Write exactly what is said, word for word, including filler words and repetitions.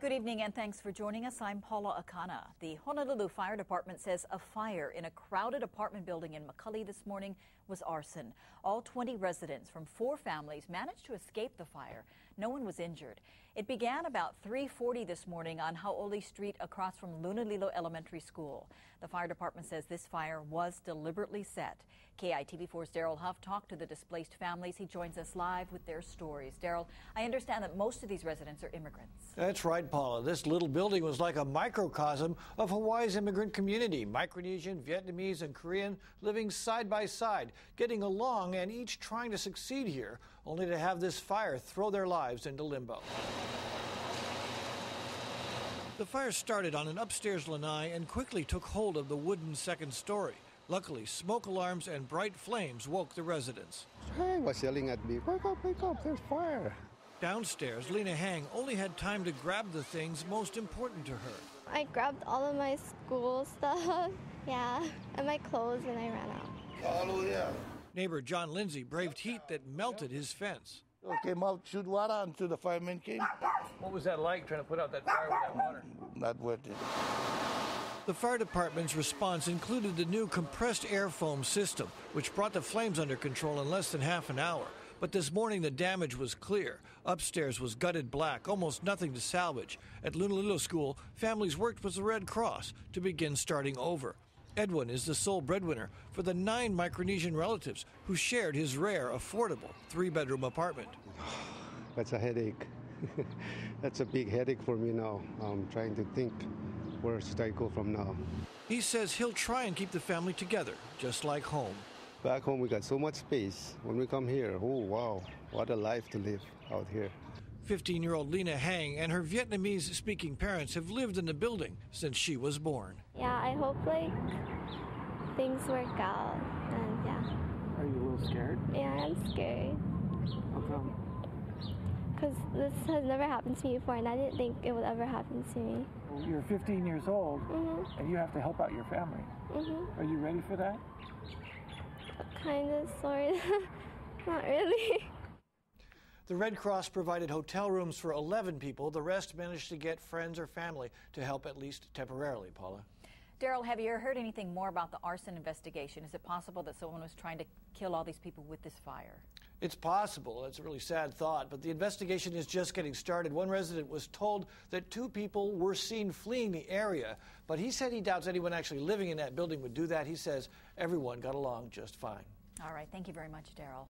Good evening and thanks for joining us. I'm Paula Akana. The Honolulu Fire Department says a fire in a crowded apartment building in McCully this morning was arson. All twenty residents from four families managed to escape the fire. No one was injured. It began about three forty this morning on Hau'oli Street across from Lunalilo Elementary School. The fire department says this fire was deliberately set. K I T V four's Daryl Huff talked to the displaced families. He joins us live with their stories. Daryl, I understand that most of these residents are immigrants. That's right, Paula. This little building was like a microcosm of Hawaii's immigrant community. Micronesian, Vietnamese, and Korean living side by side, getting along and each trying to succeed here, only to have this fire throw their lives into limbo. The fire started on an upstairs lanai and quickly took hold of the wooden second story. Luckily, smoke alarms and bright flames woke the residents. Hey, was yelling at me, wake up, wake up, there's fire. Downstairs, Lena Hang only had time to grab the things most important to her. I grabbed all of my school stuff, yeah, and my clothes, and I ran out. Hallelujah. Neighbor John Lindsay braved heat that melted his fence. I came out, shoot water until the firemen came. What was that like, trying to put out that fire with that water? Not worth it. The fire department's response included the new compressed air foam system, which brought the flames under control in less than half an hour. But this morning, the damage was clear. Upstairs was gutted black, almost nothing to salvage. At Lunalilo School, families worked with the Red Cross to begin starting over. Edwin is the sole breadwinner for the nine Micronesian relatives who shared his rare, affordable three-bedroom apartment. That's a headache. That's a big headache for me now. I'm trying to think, where should I go from now? He says he'll try and keep the family together, just like home. Back home, we got so much space. When we come here, oh, wow, what a life to live out here. fifteen-year-old Lena Hang and her Vietnamese-speaking parents have lived in the building since she was born. Yeah, I hope, like, things work out, and yeah. Are you a little scared? Yeah, I'm scared. How come? Because this has never happened to me before, and I didn't think it would ever happen to me. Well, you're fifteen years old, mm-hmm. and you have to help out your family. Mm-hmm. Are you ready for that? Kind of, sort of, not really. The Red Cross provided hotel rooms for eleven people. The rest managed to get friends or family to help, at least temporarily, Paula. Daryl, have you heard anything more about the arson investigation? Is it possible that someone was trying to kill all these people with this fire? It's possible. That's a really sad thought, but the investigation is just getting started. One resident was told that two people were seen fleeing the area, but he said he doubts anyone actually living in that building would do that. He says everyone got along just fine. All right. Thank you very much, Daryl.